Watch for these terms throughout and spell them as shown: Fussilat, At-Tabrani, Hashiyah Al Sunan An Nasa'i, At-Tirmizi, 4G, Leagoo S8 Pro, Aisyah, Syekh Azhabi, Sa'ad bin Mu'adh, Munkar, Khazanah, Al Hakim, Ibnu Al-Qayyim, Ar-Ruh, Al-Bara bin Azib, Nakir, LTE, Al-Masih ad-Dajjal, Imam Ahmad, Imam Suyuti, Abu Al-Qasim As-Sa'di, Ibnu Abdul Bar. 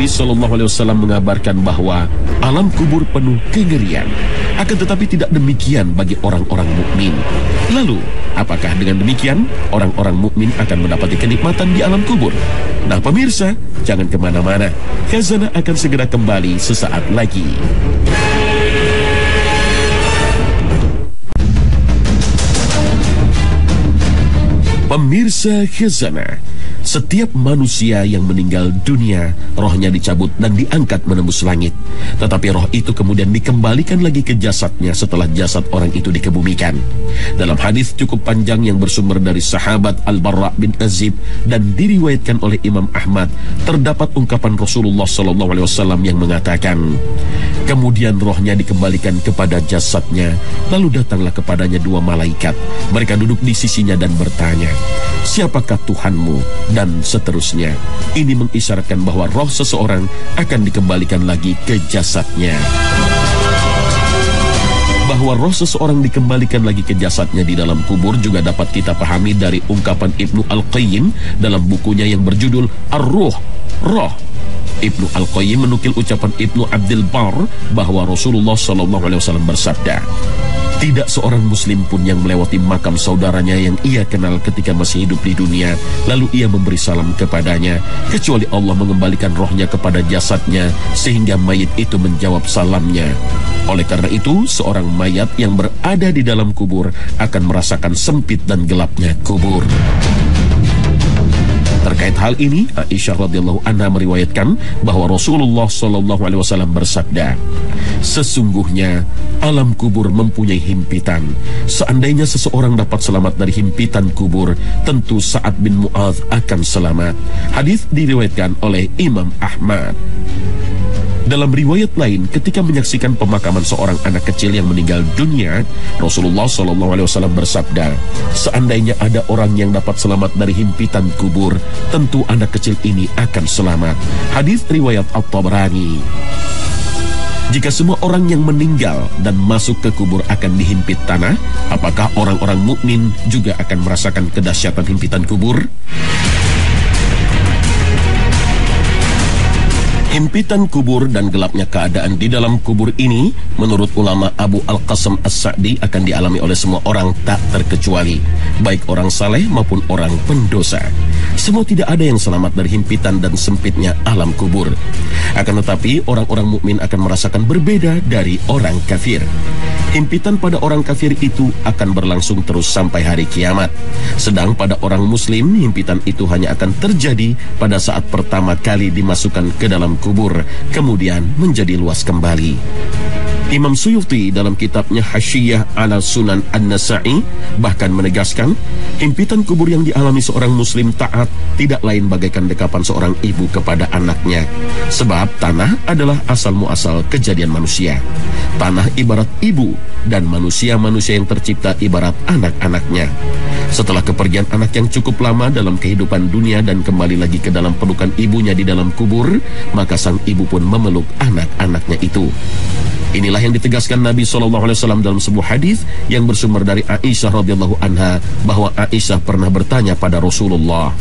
Nabi SAW mengabarkan bahwa alam kubur penuh kengerian. Akan tetapi tidak demikian bagi orang-orang mukmin. Lalu, apakah dengan demikian orang-orang mukmin akan mendapati kenikmatan di alam kubur? Nah pemirsa, jangan kemana-mana. Khazanah akan segera kembali sesaat lagi. Pemirsa Khazanah, setiap manusia yang meninggal dunia, rohnya dicabut dan diangkat menembus langit. Tetapi roh itu kemudian dikembalikan lagi ke jasadnya setelah jasad orang itu dikebumikan. Dalam hadis cukup panjang yang bersumber dari sahabat Al-Bara bin Azib dan diriwayatkan oleh Imam Ahmad, terdapat ungkapan Rasulullah SAW yang mengatakan, kemudian rohnya dikembalikan kepada jasadnya, lalu datanglah kepadanya dua malaikat. Mereka duduk di sisinya dan bertanya, siapakah Tuhanmu? Dan seterusnya. Ini mengisyaratkan bahwa roh seseorang akan dikembalikan lagi ke jasadnya. Bahwa roh seseorang dikembalikan lagi ke jasadnya di dalam kubur juga dapat kita pahami dari ungkapan Ibnu Al-Qayyim dalam bukunya yang berjudul Ar-Ruh, Roh. Ibnu Al-Qayyim menukil ucapan Ibnu Abdul Bar bahwa Rasulullah SAW bersabda, tidak seorang muslim pun yang melewati makam saudaranya yang ia kenal ketika masih hidup di dunia, lalu ia memberi salam kepadanya, kecuali Allah mengembalikan rohnya kepada jasadnya, sehingga mayit itu menjawab salamnya. Oleh karena itu, seorang mayat yang berada di dalam kubur akan merasakan sempit dan gelapnya kubur. Terkait hal ini, Aisyah radhiyallahu anha meriwayatkan bahwa Rasulullah SAW bersabda, sesungguhnya alam kubur mempunyai himpitan. Seandainya seseorang dapat selamat dari himpitan kubur, tentu Sa'ad bin Mu'adh akan selamat. Hadis diriwayatkan oleh Imam Ahmad. Dalam riwayat lain, ketika menyaksikan pemakaman seorang anak kecil yang meninggal dunia, Rasulullah SAW bersabda, seandainya ada orang yang dapat selamat dari himpitan kubur, tentu anak kecil ini akan selamat. Hadis riwayat At-Tabrani. Jika semua orang yang meninggal dan masuk ke kubur akan dihimpit tanah, apakah orang-orang mukmin juga akan merasakan kedahsyatan himpitan kubur? Himpitan kubur dan gelapnya keadaan di dalam kubur ini, menurut ulama Abu Al-Qasim As-Sa'di, akan dialami oleh semua orang tak terkecuali, baik orang saleh maupun orang pendosa. Semua tidak ada yang selamat dari himpitan dan sempitnya alam kubur. Akan tetapi, orang-orang mukmin akan merasakan berbeda dari orang kafir. Himpitan pada orang kafir itu akan berlangsung terus sampai hari kiamat. Sedang pada orang muslim, himpitan itu hanya akan terjadi pada saat pertama kali dimasukkan ke dalam kubur, kemudian menjadi luas kembali. Imam Suyuti dalam kitabnya Hashiyah Al Sunan An Nasa'i bahkan menegaskan, himpitan kubur yang dialami seorang muslim taat tidak lain bagaikan dekapan seorang ibu kepada anaknya. Sebab tanah adalah asal-muasal kejadian manusia. Tanah ibarat ibu dan manusia-manusia yang tercipta ibarat anak-anaknya. Setelah kepergian anak yang cukup lama dalam kehidupan dunia dan kembali lagi ke dalam pelukan ibunya di dalam kubur, maka sang ibu pun memeluk anak-anaknya itu. Inilah yang ditegaskan Nabi SAW dalam sebuah hadis yang bersumber dari Aisyah radhiyallahu anha, bahwa Aisyah pernah bertanya pada Rasulullah,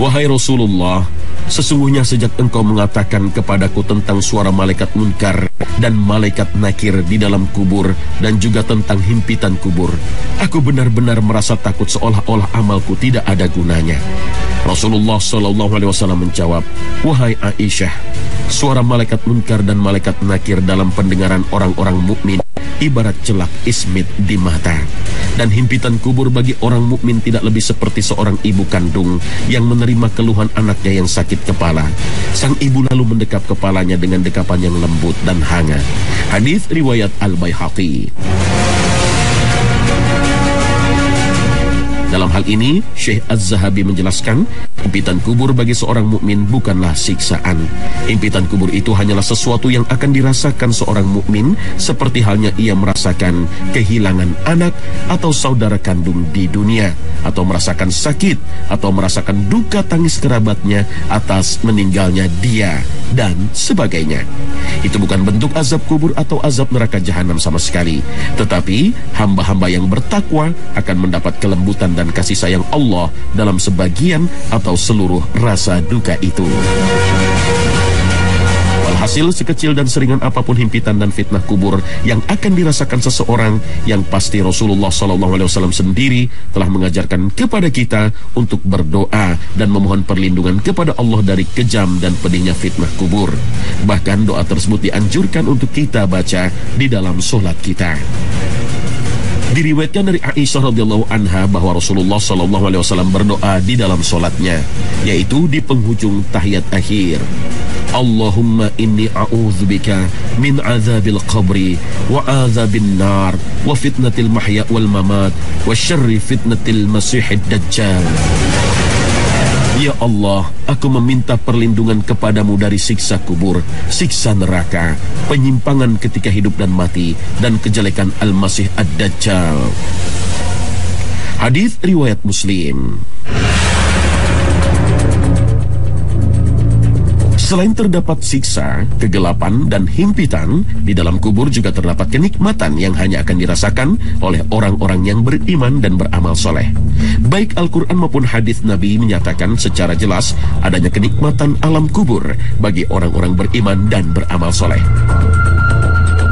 wahai Rasulullah, sesungguhnya sejak engkau mengatakan kepadaku tentang suara malaikat Munkar dan malaikat Nakir di dalam kubur dan juga tentang himpitan kubur, aku benar-benar merasa takut seolah-olah amalku tidak ada gunanya. Rasulullah SAW menjawab, wahai Aisyah, suara malaikat Munkar dan malaikat Nakir dalam pendengaran orang-orang mukmin ibarat celak ismit di mata. Dan himpitan kubur bagi orang mukmin tidak lebih seperti seorang ibu kandung yang menerima keluhan anaknya yang sakit kepala. Sang ibu lalu mendekap kepalanya dengan dekapan yang lembut dan hangat. Hadis riwayat Al-Baihaqi. Dalam hal ini, Syekh Azhabi menjelaskan, himpitan kubur bagi seorang mukmin bukanlah siksaan. Himpitan kubur itu hanyalah sesuatu yang akan dirasakan seorang mukmin, seperti halnya ia merasakan kehilangan anak atau saudara kandung di dunia, atau merasakan sakit, atau merasakan duka tangis kerabatnya atas meninggalnya dia, dan sebagainya. Itu bukan bentuk azab kubur atau azab neraka jahanam sama sekali. Tetapi, hamba-hamba yang bertakwa akan mendapat kelembutan dan kasih sayang Allah dalam sebagian atau seluruh rasa duka itu. Alhasil, sekecil dan seringan apapun himpitan dan fitnah kubur yang akan dirasakan seseorang, yang pasti Rasulullah SAW sendiri telah mengajarkan kepada kita untuk berdoa dan memohon perlindungan kepada Allah dari kejam dan pedihnya fitnah kubur. Bahkan doa tersebut dianjurkan untuk kita baca di dalam sholat kita. Diriwayatkan dari Aisyah radhiyallahu anha bahwa Rasulullah sallallahu alaihi wasallam berdoa di dalam solatnya, yaitu di penghujung tahiyat akhir. Allahumma inni a'udzubika min azabil qabri wa azabin nar wa fitnatil mahya wal mamat wa syarri fitnatil masih ad-dajjal. Ya Allah, aku meminta perlindungan kepadamu dari siksa kubur, siksa neraka, penyimpangan ketika hidup dan mati, dan kejelekan Al-Masih ad-Dajjal. Hadis riwayat Muslim. Selain terdapat siksa, kegelapan, dan himpitan, di dalam kubur juga terdapat kenikmatan yang hanya akan dirasakan oleh orang-orang yang beriman dan beramal soleh. Baik Al-Quran maupun hadis Nabi menyatakan secara jelas adanya kenikmatan alam kubur bagi orang-orang beriman dan beramal soleh.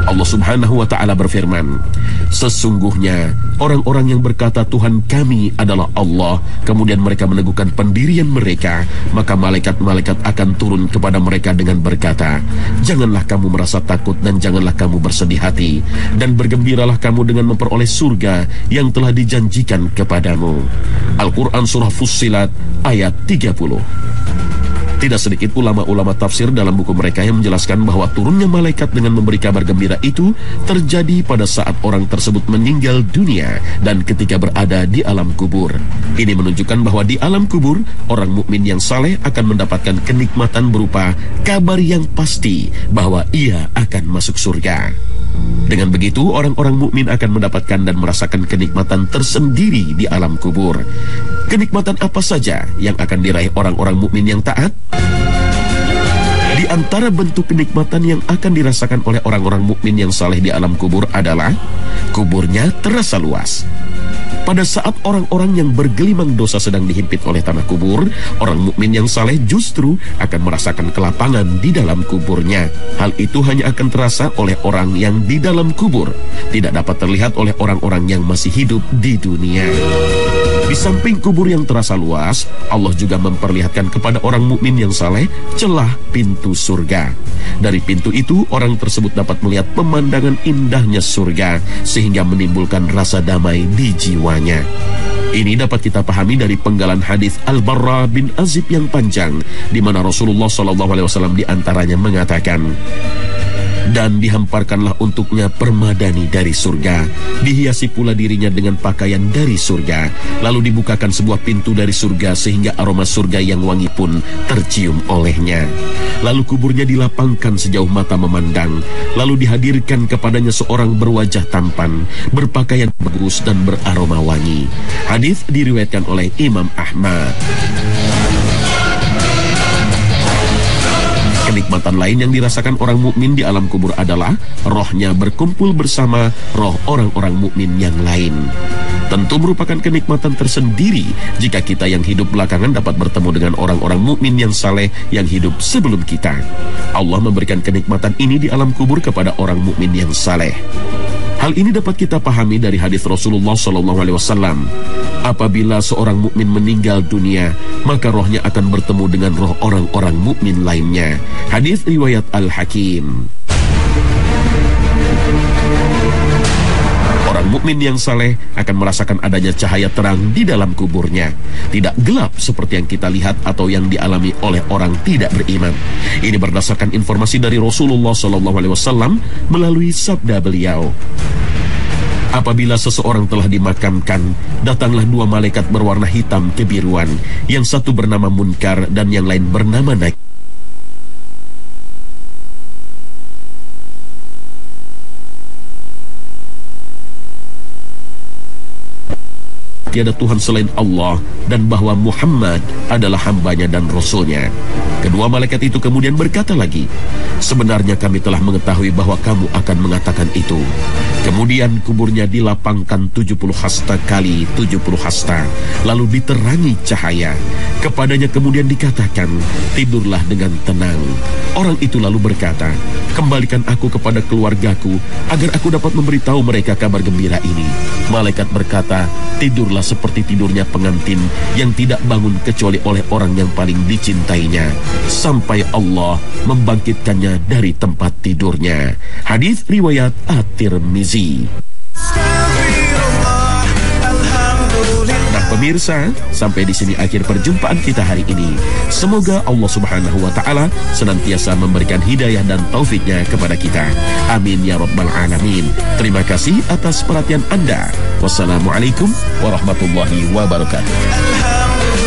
Allah Subhanahu wa Ta'ala berfirman, sesungguhnya orang-orang yang berkata Tuhan kami adalah Allah, kemudian mereka meneguhkan pendirian mereka, maka malaikat-malaikat akan turun kepada mereka dengan berkata, janganlah kamu merasa takut dan janganlah kamu bersedih hati, dan bergembiralah kamu dengan memperoleh surga yang telah dijanjikan kepadamu. Al-Quran Surah Fussilat ayat 30. Tidak sedikit ulama-ulama tafsir dalam buku mereka yang menjelaskan bahwa turunnya malaikat dengan memberi kabar gembira itu terjadi pada saat orang tersebut meninggal dunia dan ketika berada di alam kubur. Ini menunjukkan bahwa di alam kubur, orang mukmin yang saleh akan mendapatkan kenikmatan berupa kabar yang pasti bahwa ia akan masuk surga. Dengan begitu, orang-orang mukmin akan mendapatkan dan merasakan kenikmatan tersendiri di alam kubur. Kenikmatan apa saja yang akan diraih orang-orang mukmin yang taat? Di antara bentuk kenikmatan yang akan dirasakan oleh orang-orang mukmin yang saleh di alam kubur adalah kuburnya terasa luas. Pada saat orang-orang yang bergelimang dosa sedang dihimpit oleh tanah kubur, orang mukmin yang saleh justru akan merasakan kelapangan di dalam kuburnya. Hal itu hanya akan terasa oleh orang yang di dalam kubur, tidak dapat terlihat oleh orang-orang yang masih hidup di dunia. Di samping kubur yang terasa luas, Allah juga memperlihatkan kepada orang mukmin yang saleh celah pintu surga. Dari pintu itu, orang tersebut dapat melihat pemandangan indahnya surga, sehingga menimbulkan rasa damai di jiwanya. Ini dapat kita pahami dari penggalan hadis Al-Bara bin Azib yang panjang, di mana Rasulullah SAW diantaranya mengatakan, dan dihamparkanlah untuknya permadani dari surga, dihiasi pula dirinya dengan pakaian dari surga, lalu dibukakan sebuah pintu dari surga sehingga aroma surga yang wangi pun tercium olehnya. Lalu kuburnya dilapangkan sejauh mata memandang, lalu dihadirkan kepadanya seorang berwajah tampan, berpakaian bagus dan beraroma wangi. Hadis diriwayatkan oleh Imam Ahmad. Kenikmatan lain yang dirasakan orang mukmin di alam kubur adalah rohnya berkumpul bersama roh orang-orang mukmin yang lain. Tentu merupakan kenikmatan tersendiri jika kita yang hidup belakangan dapat bertemu dengan orang-orang mukmin yang saleh yang hidup sebelum kita. Allah memberikan kenikmatan ini di alam kubur kepada orang mukmin yang saleh. Hal ini dapat kita pahami dari hadis Rasulullah SAW. Apabila seorang mukmin meninggal dunia, maka rohnya akan bertemu dengan roh orang-orang mukmin lainnya. Hadis riwayat Al Hakim. Orang mukmin yang saleh akan merasakan adanya cahaya terang di dalam kuburnya. Tidak gelap seperti yang kita lihat atau yang dialami oleh orang tidak beriman. Ini berdasarkan informasi dari Rasulullah SAW melalui sabda beliau. Apabila seseorang telah dimakamkan, datanglah dua malaikat berwarna hitam kebiruan, yang satu bernama Munkar dan yang lain bernama Nakir. Tiada Tuhan selain Allah dan bahwa Muhammad adalah hambanya dan Rasulnya. Kedua malaikat itu kemudian berkata lagi, "Sebenarnya kami telah mengetahui bahwa kamu akan mengatakan itu." Kemudian kuburnya dilapangkan 70 hasta kali 70 hasta, lalu diterangi cahaya. Kepadanya kemudian dikatakan, "Tidurlah dengan tenang." Orang itu lalu berkata, "Kembalikan aku kepada keluargaku, agar aku dapat memberitahu mereka kabar gembira ini." Malaikat berkata, "Tidurlah seperti tidurnya pengantin yang tidak bangun kecuali oleh orang yang paling dicintainya, sampai Allah membangkitkannya dari tempat tidurnya." Hadis riwayat At-Tirmizi. Nah pemirsa, sampai di sini akhir perjumpaan kita hari ini. Semoga Allah Subhanahu wa Ta'ala senantiasa memberikan hidayah dan taufiknya kepada kita. Amin ya Rabbal Alamin. Terima kasih atas perhatian Anda. Wassalamualaikum warahmatullahi wabarakatuh.